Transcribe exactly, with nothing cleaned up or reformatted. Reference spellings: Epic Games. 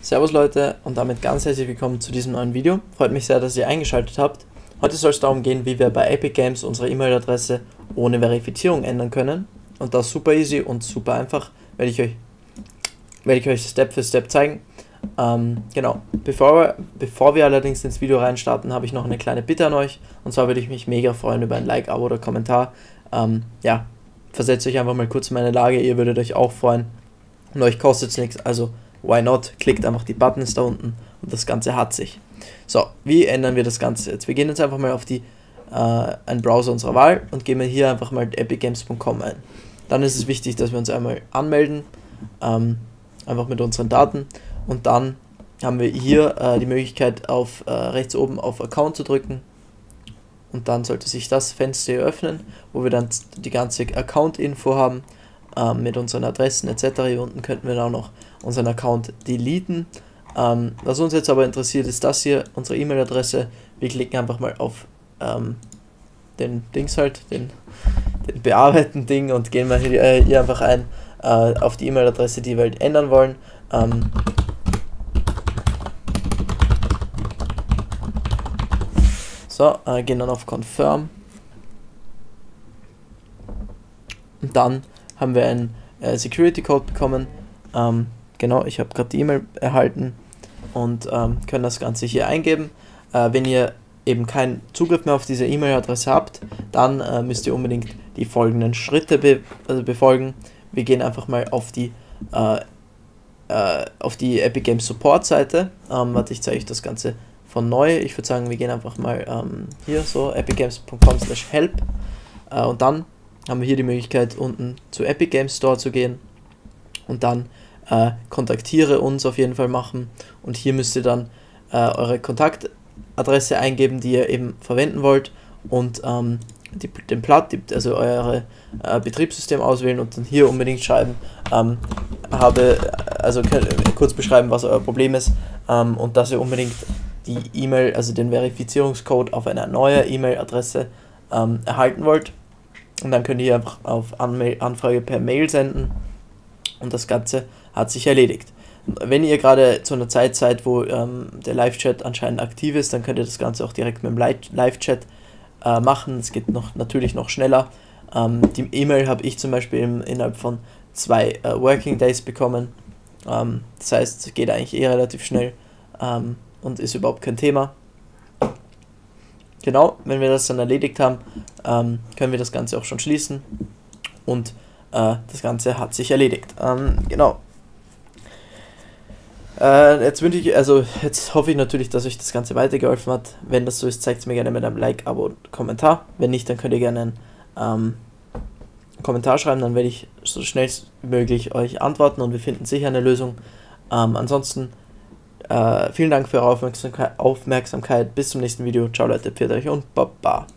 Servus Leute und damit ganz herzlich willkommen zu diesem neuen Video. Freut mich sehr, dass ihr eingeschaltet habt. Heute soll es darum gehen, wie wir bei Epic Games unsere E-Mail-Adresse ohne Verifizierung ändern können. Und das super easy und super einfach, werde ich euch, werde ich euch Step für Step zeigen. Ähm, genau, bevor, bevor wir allerdings ins Video reinstarten, habe ich noch eine kleine Bitte an euch. Und zwar würde ich mich mega freuen über ein Like, Abo oder Kommentar. Ähm, ja, versetzt euch einfach mal kurz in meine Lage, ihr würdet euch auch freuen. Und euch kostet es nichts, also why not? Klickt einfach die Buttons da unten und das Ganze hat sich. So, wie ändern wir das Ganze jetzt? Wir gehen jetzt einfach mal auf die, äh, einen Browser unserer Wahl und geben hier einfach mal epic games punkt com ein. Dann ist es wichtig, dass wir uns einmal anmelden, ähm, einfach mit unseren Daten, und dann haben wir hier äh, die Möglichkeit, auf äh, rechts oben auf Account zu drücken, und dann sollte sich das Fenster hier öffnen, wo wir dann die ganze Account-Info haben, ähm, mit unseren Adressen et cetera. Hier unten könnten wir dann auch noch unseren Account deleten. Ähm, was uns jetzt aber interessiert, ist das hier, unsere E-Mail-Adresse. Wir klicken einfach mal auf ähm, den Dings halt, den, den Bearbeiten-Ding, und gehen mal hier, äh, hier einfach ein äh, auf die E-Mail-Adresse, die wir halt ändern wollen. Ähm, so, äh, gehen dann auf Confirm. Und dann haben wir einen äh, Security-Code bekommen. Ähm, Genau, ich habe gerade die E-Mail erhalten und ähm, können das Ganze hier eingeben. Äh, wenn ihr eben keinen Zugriff mehr auf diese E-Mail-Adresse habt, dann äh, müsst ihr unbedingt die folgenden Schritte be also befolgen. Wir gehen einfach mal auf die, äh, äh, auf die Epic Games Support Seite. Ähm, warte, ich zeige euch das Ganze von neu. Ich würde sagen, wir gehen einfach mal ähm, hier so, epic games punkt com slash help, äh, und dann haben wir hier die Möglichkeit, unten zu Epic Games Store zu gehen und dann Äh, kontaktiere uns auf jeden Fall machen, und hier müsst ihr dann äh, eure Kontaktadresse eingeben, die ihr eben verwenden wollt, und ähm, die, den Platt, die, also eure äh, Betriebssystem auswählen und dann hier unbedingt schreiben, ähm, habe, also könnt, kurz beschreiben, was euer Problem ist, ähm, und dass ihr unbedingt die E-Mail, also den Verifizierungscode auf einer neuen E-Mail-Adresse ähm, erhalten wollt, und dann könnt ihr einfach auf Anmail, Anfrage per Mail senden. Und das Ganze hat sich erledigt. Wenn ihr gerade zu einer Zeit seid, wo ähm, der Live-Chat anscheinend aktiv ist, dann könnt ihr das Ganze auch direkt mit dem Live-Chat äh, machen. Es geht noch, natürlich noch schneller. Ähm, die E-Mail habe ich zum Beispiel im, innerhalb von zwei äh, Working Days bekommen. Ähm, das heißt, es geht eigentlich eh relativ schnell, ähm, und ist überhaupt kein Thema. Genau, wenn wir das dann erledigt haben, ähm, können wir das Ganze auch schon schließen. Und Uh, das Ganze hat sich erledigt. Ähm, genau. Äh, jetzt wünsche ich, also jetzt hoffe ich natürlich, dass euch das Ganze weitergeholfen hat. Wenn das so ist, zeigt es mir gerne mit einem Like, Abo und Kommentar. Wenn nicht, dann könnt ihr gerne einen ähm, Kommentar schreiben, dann werde ich so schnell wie möglich euch antworten, und wir finden sicher eine Lösung. Ähm, ansonsten äh, vielen Dank für eure Aufmerksamkeit, Aufmerksamkeit. Bis zum nächsten Video. Ciao Leute, pfiat euch und baba.